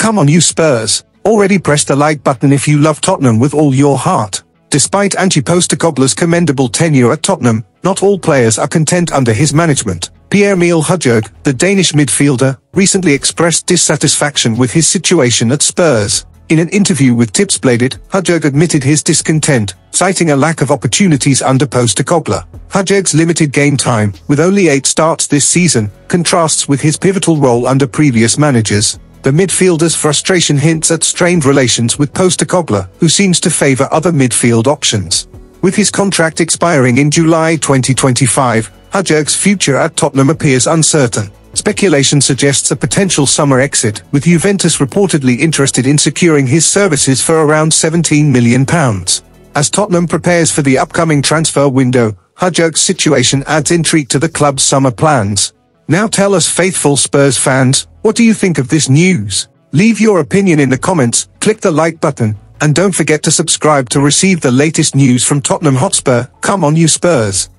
Come on you Spurs, already press the like button if you love Tottenham with all your heart. Despite Ange Postecoglou's commendable tenure at Tottenham, not all players are content under his management. Pierre-Emile Højbjerg, the Danish midfielder, recently expressed dissatisfaction with his situation at Spurs. In an interview with Tips Bladet, Højbjerg admitted his discontent, citing a lack of opportunities under Postecoglou. Højbjerg's limited game time, with only 8 starts this season, contrasts with his pivotal role under previous managers. The midfielder's frustration hints at strained relations with Postecoglou, who seems to favour other midfield options. With his contract expiring in July 2025, Højbjerg's future at Tottenham appears uncertain. Speculation suggests a potential summer exit, with Juventus reportedly interested in securing his services for around £17 million. As Tottenham prepares for the upcoming transfer window, Højbjerg's situation adds intrigue to the club's summer plans. Now tell us faithful Spurs fans, what do you think of this news? Leave your opinion in the comments, click the like button, and don't forget to subscribe to receive the latest news from Tottenham Hotspur. Come on you Spurs!